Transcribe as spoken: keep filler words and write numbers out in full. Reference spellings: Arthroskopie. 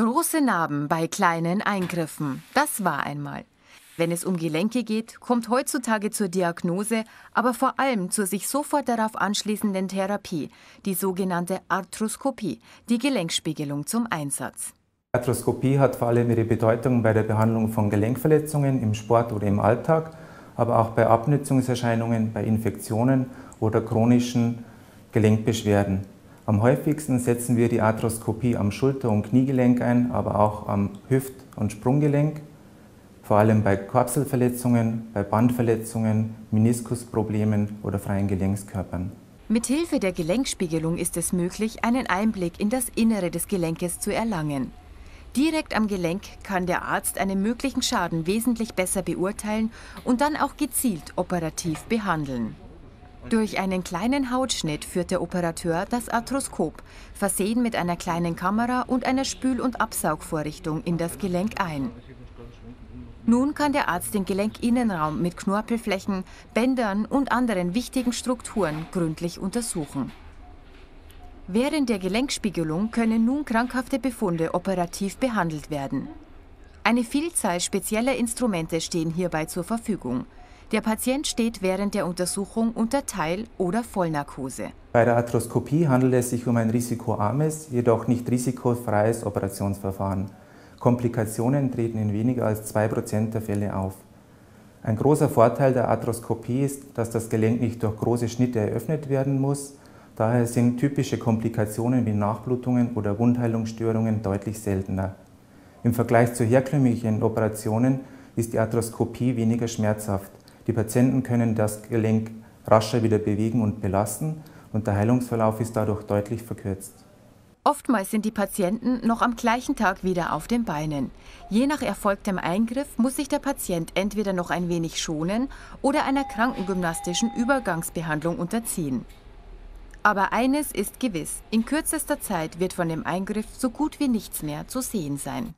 Große Narben bei kleinen Eingriffen. Das war einmal. Wenn es um Gelenke geht, kommt heutzutage zur Diagnose, aber vor allem zur sich sofort darauf anschließenden Therapie, die sogenannte Arthroskopie, die Gelenkspiegelung, zum Einsatz. Die Arthroskopie hat vor allem ihre Bedeutung bei der Behandlung von Gelenkverletzungen im Sport oder im Alltag, aber auch bei Abnutzungserscheinungen, bei Infektionen oder chronischen Gelenkbeschwerden. Am häufigsten setzen wir die Arthroskopie am Schulter- und Kniegelenk ein, aber auch am Hüft- und Sprunggelenk. Vor allem bei Kapselverletzungen, bei Bandverletzungen, Meniskusproblemen oder freien Gelenkskörpern. Mithilfe der Gelenkspiegelung ist es möglich, einen Einblick in das Innere des Gelenkes zu erlangen. Direkt am Gelenk kann der Arzt einen möglichen Schaden wesentlich besser beurteilen und dann auch gezielt operativ behandeln. Durch einen kleinen Hautschnitt führt der Operateur das Arthroskop, versehen mit einer kleinen Kamera und einer Spül- und Absaugvorrichtung, in das Gelenk ein. Nun kann der Arzt den Gelenkinnenraum mit Knorpelflächen, Bändern und anderen wichtigen Strukturen gründlich untersuchen. Während der Gelenkspiegelung können nun krankhafte Befunde operativ behandelt werden. Eine Vielzahl spezieller Instrumente stehen hierbei zur Verfügung. Der Patient steht während der Untersuchung unter Teil- oder Vollnarkose. Bei der Arthroskopie handelt es sich um ein risikoarmes, jedoch nicht risikofreies Operationsverfahren. Komplikationen treten in weniger als zwei Prozent der Fälle auf. Ein großer Vorteil der Arthroskopie ist, dass das Gelenk nicht durch große Schnitte eröffnet werden muss. Daher sind typische Komplikationen wie Nachblutungen oder Wundheilungsstörungen deutlich seltener. Im Vergleich zu herkömmlichen Operationen ist die Arthroskopie weniger schmerzhaft. Die Patienten können das Gelenk rascher wieder bewegen und belasten, und der Heilungsverlauf ist dadurch deutlich verkürzt. Oftmals sind die Patienten noch am gleichen Tag wieder auf den Beinen. Je nach erfolgtem Eingriff muss sich der Patient entweder noch ein wenig schonen oder einer krankengymnastischen Übergangsbehandlung unterziehen. Aber eines ist gewiss: In kürzester Zeit wird von dem Eingriff so gut wie nichts mehr zu sehen sein.